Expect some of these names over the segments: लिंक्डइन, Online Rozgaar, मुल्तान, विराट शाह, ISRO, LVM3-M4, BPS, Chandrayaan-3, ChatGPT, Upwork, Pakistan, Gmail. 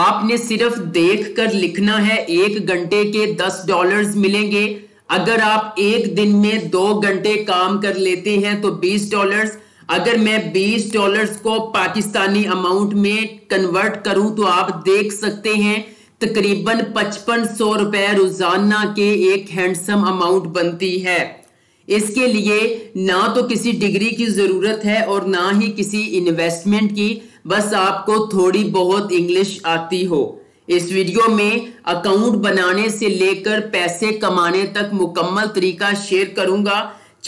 आपने सिर्फ देखकर लिखना है। 1 घंटे के 10 डॉलर्स मिलेंगे। अगर आप एक दिन में 2 घंटे काम कर लेते हैं तो 20 डॉलर्स। अगर मैं 20 डॉलर्स को पाकिस्तानी अमाउंट में कन्वर्ट करूं तो आप देख सकते हैं तकरीबन 5500 रुपए रोजाना के एक हैंडसम अमाउंट बनती है। इसके लिए ना तो किसी डिग्री की ज़रूरत है और ना ही किसी इन्वेस्टमेंट की, बस आपको थोड़ी बहुत इंग्लिश आती हो। इस वीडियो में अकाउंट बनाने से लेकर पैसे कमाने तक मुकम्मल तरीका शेयर करूंगा।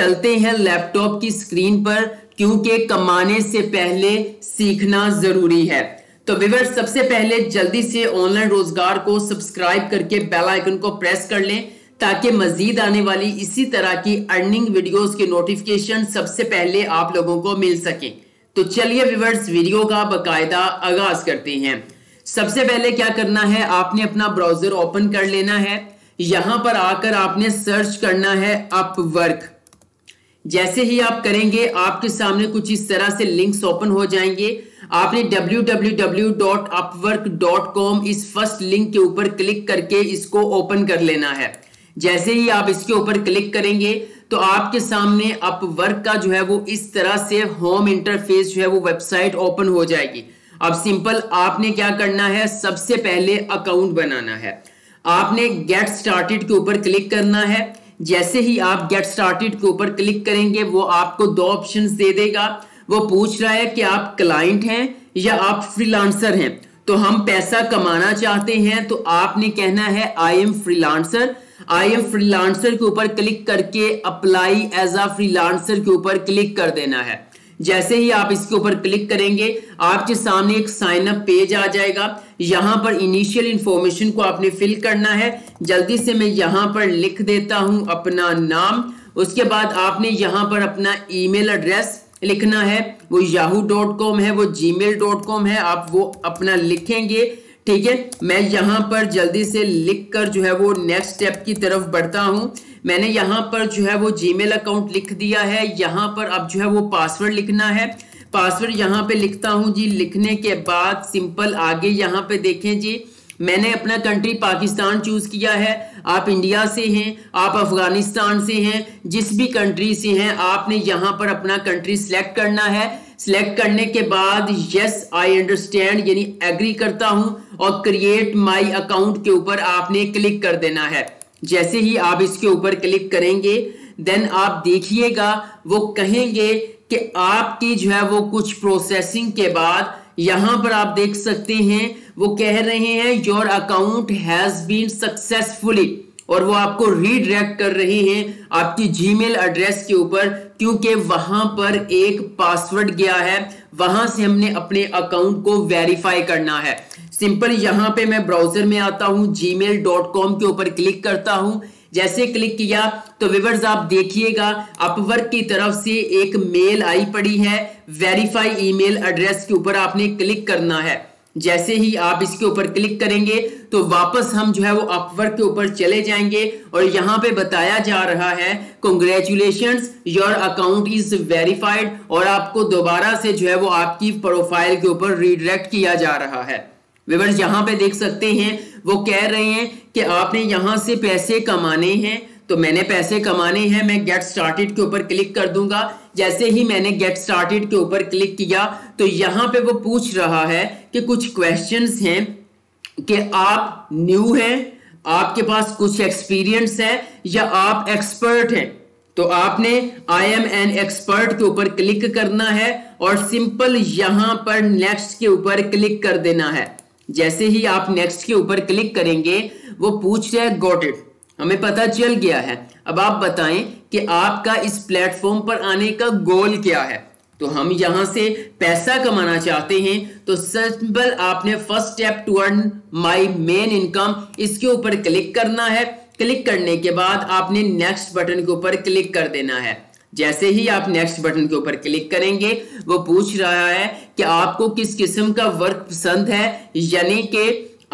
चलते हैं लैपटॉप की स्क्रीन पर, क्योंकि कमाने से पहले सीखना जरूरी है। तो व्यूअर्स, सबसे पहले जल्दी से ऑनलाइन रोजगार को सब्सक्राइब करके बेल आइकन को प्रेस कर लें ताकि मजीद आने वाली इसी तरह की अर्निंग वीडियोस के नोटिफिकेशन सबसे पहले आप लोगों को मिल सके। तो चलिए व्यूअर्स, वीडियो का बाकायदा आगाज करते हैं। सबसे पहले क्या करना है, आपने अपना ब्राउजर ओपन कर लेना है। यहां पर आकर आपने सर्च करना है अपवर्क। जैसे ही आप करेंगे आपके सामने कुछ इस तरह से लिंक्स ओपन हो जाएंगे। आपने www.upwork.com इस फर्स्ट लिंक के ऊपर क्लिक करके इसको ओपन कर लेना है। जैसे ही आप इसके ऊपर क्लिक करेंगे तो आपके सामने अपवर्क का जो है वो इस तरह से होम इंटरफेस जो है वो वेबसाइट ओपन हो जाएगी। अब सिंपल आपने क्या करना है, सबसे पहले अकाउंट बनाना है। आपने गेट स्टार्टेड के ऊपर क्लिक करना है। जैसे ही आप गेट स्टार्टेड के ऊपर क्लिक करेंगे वो आपको 2 ऑप्शंस दे देगा। वो पूछ रहा है कि आप क्लाइंट हैं या आप फ्रीलांसर हैं। तो हम पैसा कमाना चाहते हैं तो आपने कहना है I am freelancer. I am freelancer के ऊपर क्लिक करके अप्लाई एज अ फ्रीलांसर के ऊपर क्लिक कर देना है। जैसे ही आप इसके ऊपर क्लिक करेंगे आपके सामने एक साइन अप पेज आ जाएगा। यहाँ पर इनिशियल इंफॉर्मेशन को आपने फिल करना है। जल्दी से मैं यहाँ पर लिख देता हूँ अपना नाम। उसके बाद आपने यहाँ पर अपना ईमेल एड्रेस लिखना है। वो yahoo.com है, वो gmail.com है, आप वो अपना लिखेंगे। ठीक है, मैं यहाँ पर जल्दी से लिखकर जो है वो नेक्स्ट स्टेप की तरफ बढ़ता हूँ। मैंने यहाँ पर जो है वो जीमेल अकाउंट लिख दिया है। यहाँ पर अब जो है वो पासवर्ड लिखना है। पासवर्ड यहाँ पे लिखता हूँ जी। लिखने के बाद सिंपल आगे यहाँ पे देखें जी, मैंने अपना कंट्री पाकिस्तान चूज किया है। आप इंडिया से हैं, आप अफगानिस्तान से हैं, जिस भी कंट्री से हैं आपने यहाँ पर अपना कंट्री सिलेक्ट करना है। सिलेक्ट करने के बाद यस आई अंडरस्टैंड यानी एग्री करता हूं और क्रिएट माय अकाउंट के ऊपर आपने क्लिक कर देना है। जैसे ही आप इसके ऊपर क्लिक करेंगे देन आप देखिएगा वो कहेंगे कि आपकी जो है वो कुछ प्रोसेसिंग के बाद यहां पर आप देख सकते हैं वो कह रहे हैं your account has been successfully, और वो आपको रीडायरेक्ट कर रहे हैं आपकी जीमेल एड्रेस के ऊपर, क्योंकि वहां पर एक पासवर्ड गया है, वहां से हमने अपने अकाउंट को वेरीफाई करना है। सिंपल यहां पे मैं ब्राउजर में आता हूं, gmail.com के ऊपर क्लिक करता हूं। जैसे क्लिक किया तो व्यूअर्स आप देखिएगा अपवर्क की तरफ से एक मेल आई पड़ी है। वेरीफाई ईमेल एड्रेस के ऊपर आपने क्लिक करना है। जैसे ही आप इसके ऊपर क्लिक करेंगे तो वापस हम जो है वो अपवर्क के ऊपर चले जाएंगे और यहाँ पे बताया जा रहा है congratulations your account is verified, और आपको दोबारा से जो है वो आपकी प्रोफाइल के ऊपर रीडायरेक्ट किया जा रहा है। व्यूअर्स यहाँ पे देख सकते हैं वो कह रहे हैं कि आपने यहाँ से पैसे कमाने हैं। तो मैंने पैसे कमाने हैं, मैं गेट स्टार्टेड के ऊपर क्लिक कर दूंगा। जैसे ही मैंने गेट स्टार्टेड के ऊपर क्लिक किया तो यहाँ पे वो पूछ रहा है कि कुछ क्वेश्चंस हैं कि आप न्यू हैं, आपके पास कुछ एक्सपीरियंस है, या आप एक्सपर्ट हैं। तो आपने आई एम एन एक्सपर्ट के ऊपर क्लिक करना है और सिंपल यहाँ पर नेक्स्ट के ऊपर क्लिक कर देना है। जैसे ही आप नेक्स्ट के ऊपर क्लिक करेंगे वो पूछ रहे गॉट इट, हमें पता चल गया है। अब आप बताएं कि आपका इस प्लेटफॉर्म पर आने का गोल क्या है। तो हम यहां से पैसा कमाना चाहते हैं। तो सिंपल आपने first step to earn my main income इसके ऊपर क्लिक करना है। क्लिक करने के बाद आपने नेक्स्ट बटन के ऊपर क्लिक कर देना है। जैसे ही आप नेक्स्ट बटन के ऊपर क्लिक करेंगे वो पूछ रहा है कि आपको किस किस्म का वर्क पसंद है, यानी कि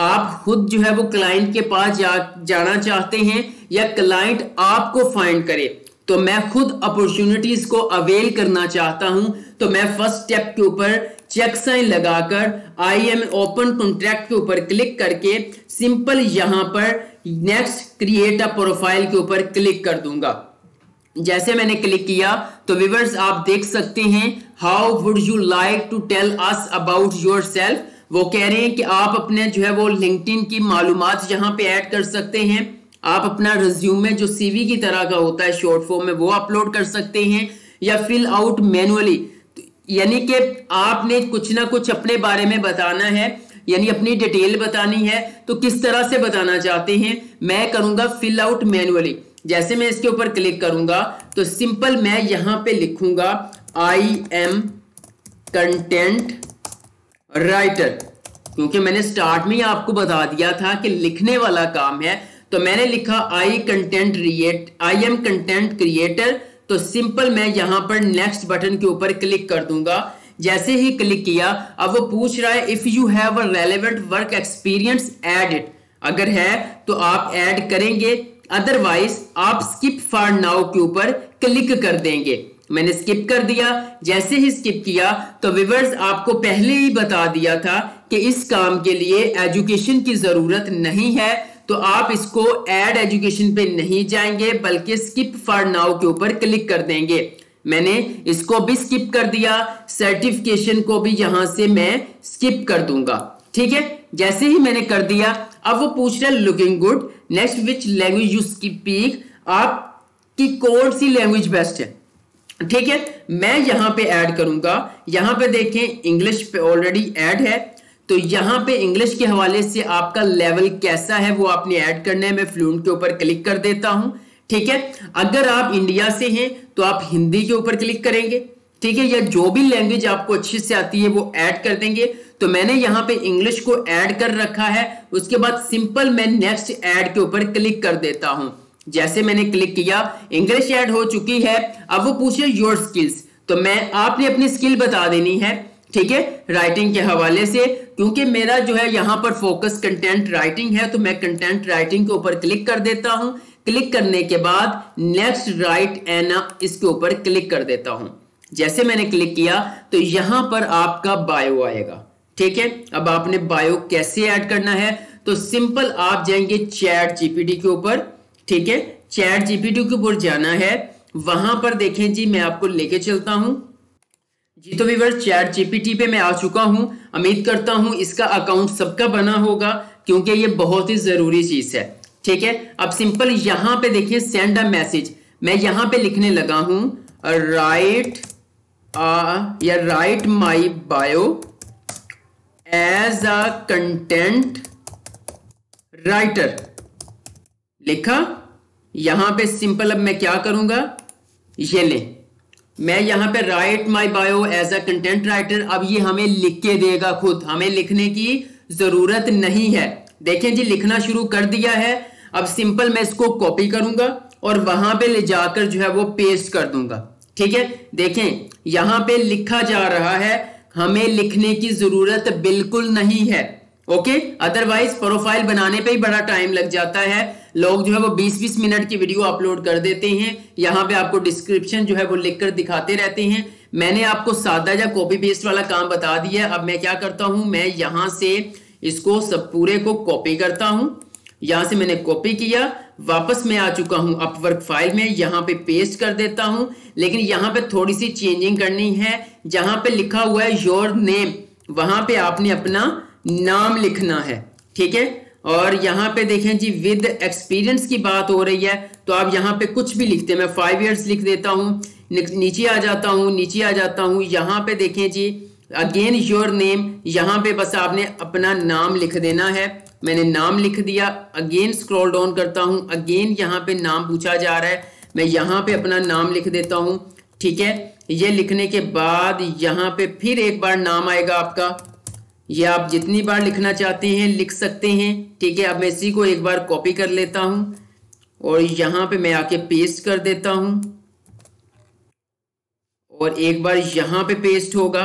आप खुद जो है वो क्लाइंट के पास जाना चाहते हैं या क्लाइंट आपको फाइंड करे। तो मैं खुद अपॉर्चुनिटीज को अवेल करना चाहता हूं, तो मैं फर्स्ट स्टेप के ऊपर चेक साइन लगाकर आई एम ओपन कॉन्ट्रैक्ट के ऊपर क्लिक करके सिंपल यहां पर नेक्स्ट क्रिएट अ प्रोफाइल के ऊपर क्लिक कर दूंगा। जैसे मैंने क्लिक किया तो व्यूअर्स आप देख सकते हैं how would you like to tell us about yourself. वो कह रहे हैं कि आप अपने जो है वो लिंक्डइन की मालूमात यहाँ पे ऐड कर सकते हैं, आप अपना रिज्यूमे जो सीवी की तरह का होता है शॉर्ट फॉर्म में वो अपलोड कर सकते हैं या फिल आउट मैनुअली, यानी कि आपने कुछ ना कुछ अपने बारे में बताना है, यानी अपनी डिटेल बतानी है। तो किस तरह से बताना चाहते हैं, मैं करूंगा फिल आउट मैनुअली। जैसे मैं इसके ऊपर क्लिक करूंगा तो सिंपल मैं यहाँ पे लिखूंगा आई एम कंटेंट राइटर, क्योंकि मैंने स्टार्ट में आपको बता दिया था कि लिखने वाला काम है। तो मैंने लिखा आई एम कंटेंट क्रिएटर। तो सिंपल मैं यहां पर नेक्स्ट बटन के ऊपर क्लिक कर दूंगा। जैसे ही क्लिक किया अब वो पूछ रहा है if you have a relevant work experience add it, अगर है तो आप ऐड करेंगे, अदरवाइज आप स्किप फॉर नाउ के ऊपर क्लिक कर देंगे। मैंने स्किप कर दिया। जैसे ही स्किप किया तो व्यूअर्स आपको पहले ही बता दिया था कि इस काम के लिए एजुकेशन की जरूरत नहीं है, तो आप इसको ऐड एजुकेशन पे नहीं जाएंगे बल्कि स्किप फॉर नाउ के ऊपर क्लिक कर देंगे। मैंने इसको भी स्किप कर दिया, सर्टिफिकेशन को भी यहां से मैं स्किप कर दूंगा। ठीक है, जैसे ही मैंने कर दिया अब वो पूछ रहा है looking good next which language you speak, आपकी कौन सी लैंग्वेज बेस्ट है। ठीक है, मैं यहां पे ऐड करूंगा, यहां पे देखें इंग्लिश पे ऑलरेडी ऐड है, तो यहां पे इंग्लिश के हवाले से आपका लेवल कैसा है वो आपने ऐड करना है। मैं फ्लूएंट के ऊपर क्लिक कर देता हूं। ठीक है, अगर आप इंडिया से हैं तो आप हिंदी के ऊपर क्लिक करेंगे। ठीक है, या जो भी लैंग्वेज आपको अच्छे से आती है वो ऐड कर देंगे। तो मैंने यहाँ पे इंग्लिश को ऐड कर रखा है, उसके बाद सिंपल मैं नेक्स्ट ऐड के ऊपर क्लिक कर देता हूँ। जैसे मैंने क्लिक किया इंग्लिश ऐड हो चुकी है। अब वो पूछे योर स्किल्स, तो मैं आपने अपनी स्किल बता देनी है। ठीक है, राइटिंग के हवाले से, क्योंकि मेरा जो है यहाँ पर फोकस कंटेंट राइटिंग है, तो मैं कंटेंट राइटिंग के ऊपर क्लिक कर देता हूँ। क्लिक करने के बाद नेक्स्ट राइट एन इसके ऊपर क्लिक कर देता हूँ। जैसे मैंने क्लिक किया तो यहाँ पर आपका बायो आएगा। ठीक है, अब आपने बायो कैसे ऐड करना है, तो सिंपल आप जाएंगे चैट जीपीटी के ऊपर। ठीक है, चैट जीपीटी के ऊपर जाना है, वहां पर देखें जी मैं आपको लेके चलता हूं। जी तो व्यूअर्स चैट जीपीटी पे मैं आ चुका हूं। उम्मीद करता हूं इसका अकाउंट सबका बना होगा क्योंकि ये बहुत ही जरूरी चीज है। ठीक है, अब सिंपल यहां पे देखिए सेंड अ मैसेज, मैं यहां पे लिखने लगा हूं write my bio as a content writer लिखा। यहां पे सिंपल अब मैं क्या करूंगा, ये ले मैं यहां पे write my bio as a content writer. अब ये हमें लिख के देगा खुद, हमें लिखने की जरूरत नहीं है। देखें जी लिखना शुरू कर दिया है। अब सिंपल मैं इसको कॉपी करूंगा और वहां पे ले जाकर जो है वो पेस्ट कर दूंगा। ठीक है, देखें यहां पे लिखा जा रहा है, हमें लिखने की जरूरत बिल्कुल नहीं है। ओके, अदरवाइज प्रोफाइल बनाने पे ही बड़ा टाइम लग जाता है, लोग जो है वो 20-20 मिनट की वीडियो अपलोड कर देते हैं। यहाँ पे आपको डिस्क्रिप्शन जो है वो लिखकर दिखाते रहते हैं। मैंने आपको सादा या कॉपी पेस्ट वाला काम बता दिया। अब मैं क्या करता हूँ, मैं यहाँ से इसको सब पूरे को कॉपी करता हूँ। यहाँ से मैंने कॉपी किया, वापस मैं आ चुका हूँ अपवर्क फाइल में, यहाँ पे पेस्ट कर देता हूँ। लेकिन यहाँ पे थोड़ी सी चेंजिंग करनी है, जहाँ पे लिखा हुआ है योर नेम वहां पे आपने अपना नाम लिखना है। ठीक है, और यहाँ पे देखें जी विद एक्सपीरियंस की बात हो रही है, तो आप यहाँ पे कुछ भी लिखते हैं। मैं 5 years लिख देता हूँ, नीचे आ जाता हूँ यहाँ पे देखें जी अगेन योर नेम, यहाँ पे बस आपने अपना नाम लिख देना है। मैंने नाम लिख दिया, अगेन स्क्रॉल डाउन करता हूँ, अगेन यहाँ पे नाम पूछा जा रहा है, मैं यहाँ पे अपना नाम लिख देता हूँ। ठीक है, ये लिखने के बाद यहाँ पे फिर एक बार नाम आएगा आपका, ये आप जितनी बार लिखना चाहते हैं लिख सकते हैं। ठीक है, अब मैं इसी को एक बार कॉपी कर लेता हूं और यहाँ पे मैं आके पेस्ट कर देता हूं और एक बार यहाँ पे पेस्ट होगा,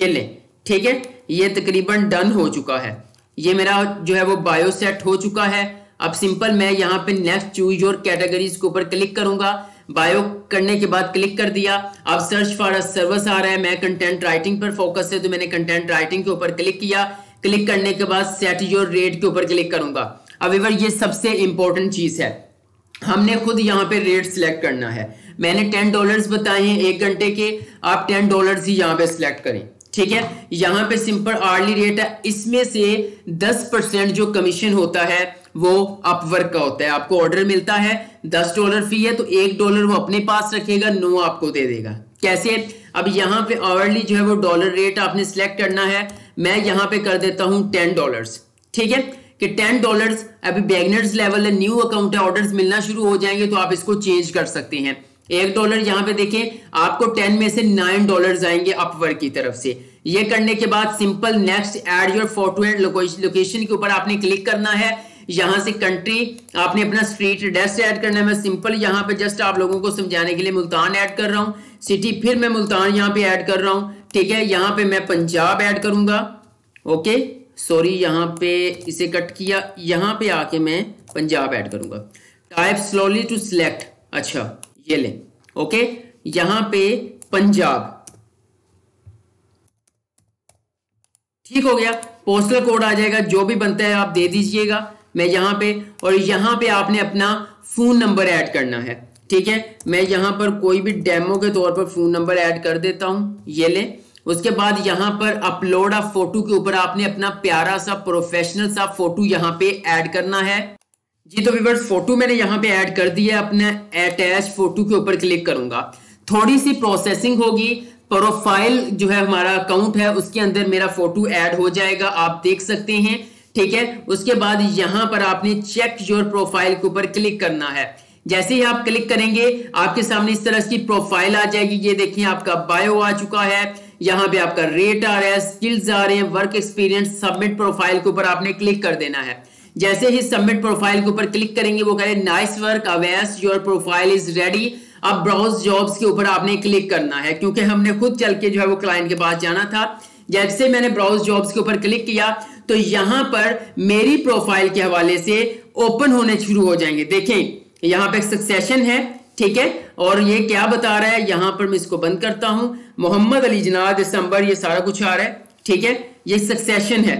ये ले। ठीक है, ये तकरीबन डन हो चुका है, ये मेरा जो है वो बायो सेट हो चुका है। अब सिंपल मैं यहाँ पे नेक्स्ट चूज योर कैटेगरीज के ऊपर क्लिक करूंगा। बायो करने के बाद क्लिक कर दिया। अब सर्च फॉर अ सर्विस आ रहा है, मैं कंटेंट राइटिंग पर फोकस है तो मैंने कंटेंट राइटिंग के ऊपर क्लिक किया। क्लिक करने के बाद सेट योर रेट के ऊपर क्लिक करूंगा। अब ये सबसे इंपॉर्टेंट चीज है, हमने खुद यहाँ पे रेट सिलेक्ट करना है। मैंने $10 बताए हैं 1 घंटे के, आप $10 ही यहाँ पे सिलेक्ट करें, ठीक है। यहाँ पे सिंपल आर्ली रेट है, इसमें से 10% जो कमीशन होता है वो अपवर्क का होता है। आपको ऑर्डर मिलता है, $10 फी है तो $1 वो अपने पास रखेगा, 9 आपको दे देगा। कैसे? अब यहाँ पे आवरली जो है वो डॉलर रेट आपने सिलेक्ट करना है। मैं यहाँ पे कर देता हूँ $10, ठीक है, कि $10 अभी बिगिनर्स लेवल है, न्यू अकाउंट है, ऑर्डर्स मिलना शुरू हो जाएंगे तो आप इसको चेंज कर सकते हैं। $1 यहाँ पे देखें, आपको 10 में से $9 आएंगे अपवर्क की तरफ से। ये करने के बाद simple next add your photo and location के ऊपर आपने क्लिक करना है। यहाँ से कंट्री आपने अपना स्ट्रीट एड्रेस ऐड करना है। मैं सिंपल यहाँ पे जस्ट आप लोगों को समझाने के लिए मुल्तान ऐड कर रहा हूँ। सिटी फिर मैं मुल्तान यहाँ पे ऐड कर रहा हूँ, ठीक है। यहाँ पे मैं पंजाब ऐड करूंगा, ओके सॉरी यहाँ पे इसे कट किया, यहाँ पे आके मैं पंजाब ऐड करूंगा। टाइप स्लोली टू सिलेक्ट, अच्छा ये ले, ओके यहाँ पे पंजाब, ठीक हो गया। पोस्टल कोड आ जाएगा, जो भी बनता है आप दे दीजिएगा। मैं यहाँ पे और यहाँ पे आपने अपना फोन नंबर ऐड करना है, ठीक है। मैं यहाँ पर कोई भी डेमो के तौर पर फोन नंबर ऐड कर देता हूँ, ये ले। उसके बाद यहाँ पर अपलोड अ फोटो के ऊपर आपने अपना प्यारा सा प्रोफेशनल सा फोटो यहाँ पे ऐड करना है। जी तो व्यूअर्स, फोटो मैंने यहाँ पे ऐड कर दिया, अपने अटैच फोटो के ऊपर क्लिक करूंगा। थोड़ी सी प्रोसेसिंग होगी, प्रोफाइल जो है हमारा अकाउंट है उसके अंदर मेरा फोटो ऐड हो जाएगा, आप देख सकते हैं, ठीक है। उसके बाद यहाँ पर आपने चेक योर प्रोफाइल के ऊपर क्लिक करना है। जैसे ही आप क्लिक करेंगे आपके सामने इस तरह की प्रोफाइल आ जाएगी। ये देखिए आपका बायो आ चुका है, यहाँ पे आपका रेट आ रहा है, स्किल्स आ रहे हैं, वर्क एक्सपीरियंस। सबमिट प्रोफाइल के ऊपर आपने क्लिक कर देना है। जैसे ही सबमिट प्रोफाइल के ऊपर क्लिक करेंगे वो कह रहे हैं nice work, अवेस your profile is ready. अब ब्राउज जॉब्स के ऊपर आपने क्लिक करना है, क्योंकि हमने खुद चल के जो है वो क्लाइंट के पास जाना था। जैसे मैंने ब्राउज जॉब्स के ऊपर क्लिक किया तो यहाँ पर मेरी प्रोफाइल के हवाले से ओपन होने शुरू हो जाएंगे। देखें यहाँ पे सक्सेशन है, ठीक है, और ये क्या बता रहा है, यहाँ पर मैं इसको बंद करता हूँ। मोहम्मद अली जना दिसंबर, ये सारा कुछ आ रहा है, ठीक है, ये सक्सेशन है,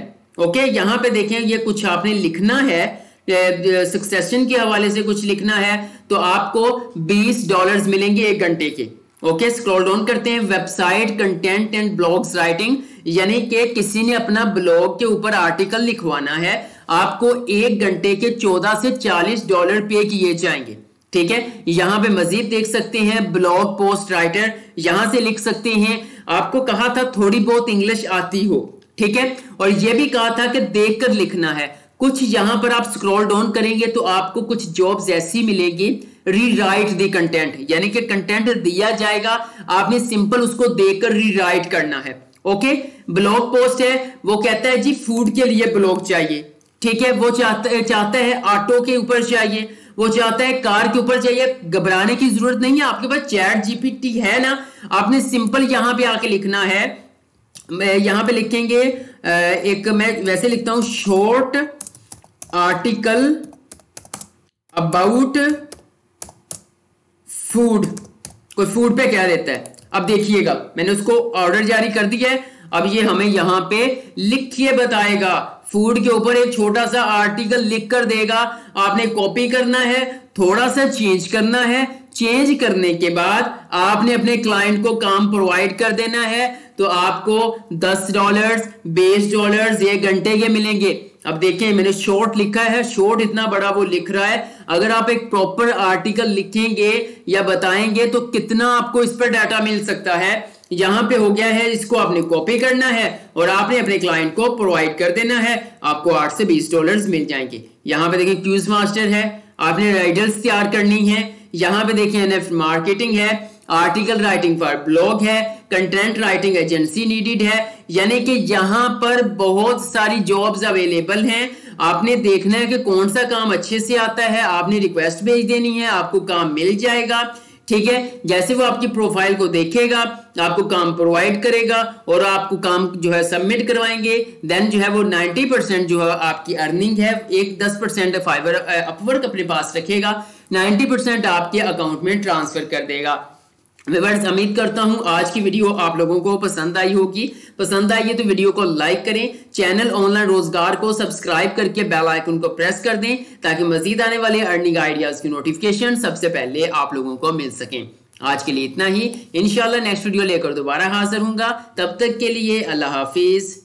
ओके। यहाँ पे देखें ये कुछ आपने लिखना है, सक्सेशन के हवाले से कुछ लिखना है तो आपको $20 मिलेंगे 1 घंटे के, ओके। स्क्रॉल डाउन करते हैं, website content and blogs writing, यानी कि किसी ने अपना ब्लॉग के ऊपर आर्टिकल लिखवाना है, आपको 1 घंटे के $14 से $40 पे किए जाएंगे, ठीक है। यहाँ पे मजीद देख सकते हैं ब्लॉग पोस्ट राइटर, यहाँ से लिख सकते हैं। आपको कहा था थोड़ी बहुत इंग्लिश आती हो, ठीक है, और ये भी कहा था कि देखकर लिखना है कुछ। यहाँ पर आप स्क्रॉल डाउन करेंगे तो आपको कुछ जॉब्स ऐसी मिलेगी, रीराइट द कंटेंट, यानी कि कंटेंट दिया जाएगा, आपने सिंपल उसको देखकर रीराइट करना है, ओके। ब्लॉग पोस्ट है, वो कहता है जी फूड के लिए ब्लॉग चाहिए, ठीक है, वो चाहता है ऑटो के ऊपर चाहिए, वो चाहता है कार के ऊपर चाहिए। घबराने की जरूरत नहीं है, आपके पास ChatGPT है ना। आपने सिंपल यहाँ पे आके लिखना है, मैं यहाँ पे लिखेंगे एक, मैं वैसे लिखता हूं शॉर्ट आर्टिकल अबाउट फूड, कोई फूड पे क्या रहता है। अब देखिएगा मैंने उसको ऑर्डर जारी कर दिया है, अब ये हमें यहाँ पे लिख के बताएगा, फूड के ऊपर एक छोटा सा आर्टिकल लिख कर देगा। आपने कॉपी करना है, थोड़ा सा चेंज करना है, चेंज करने के बाद आपने अपने क्लाइंट को काम प्रोवाइड कर देना है। तो आपको $10, $20 1 घंटे के मिलेंगे। अब देखिए मैंने शॉर्ट लिखा है, शॉर्ट इतना बड़ा वो लिख रहा है। अगर आप एक प्रॉपर आर्टिकल लिखेंगे या बताएंगे तो कितना आपको इस पर डाटा मिल सकता है, यहाँ पे हो गया है। इसको आपने कॉपी करना है और आपने अपने क्लाइंट को प्रोवाइड कर देना है, आपको $8 से $20 मिल जाएंगे। यहाँ पे देखिए क्यूज मास्टर है, आपने राइडल्स तैयार करनी है। यहाँ पे देखिए मार्केटिंग है, आर्टिकल राइटिंग फॉर ब्लॉग है, कंटेंट राइटिंग एजेंसी नीडेड है, यानी कि यहाँ पर बहुत सारी जॉब्स अवेलेबल हैं। आपने देखना है कि कौन सा काम अच्छे से आता है, आपने रिक्वेस्ट भेज देनी है, आपको काम मिल जाएगा, ठीक है। जैसे वो आपकी प्रोफाइल को देखेगा आपको काम प्रोवाइड करेगा और आपको काम जो है सबमिट करवाएंगे। देन जो है वो 90% जो है आपकी अर्निंग है, 10% फाइवर अपवर्क अपने पास रखेगा। 90% आपके अकाउंट में ट्रांसफर कर देगा। व्यूअर्स, उम्मीद करता हूँ आज की वीडियो आप लोगों को पसंद आई होगी। पसंद आई है तो वीडियो को लाइक करें, चैनल ऑनलाइन रोजगार को सब्सक्राइब करके बेल आइकन को प्रेस कर दें ताकि मजीद आने वाले अर्निंग आइडियाज की नोटिफिकेशन सबसे पहले आप लोगों को मिल सकें। आज के लिए इतना ही, इंशाल्लाह नेक्स्ट वीडियो लेकर दोबारा हाजिर होऊंगा। तब तक के लिए अल्लाह हाफिज।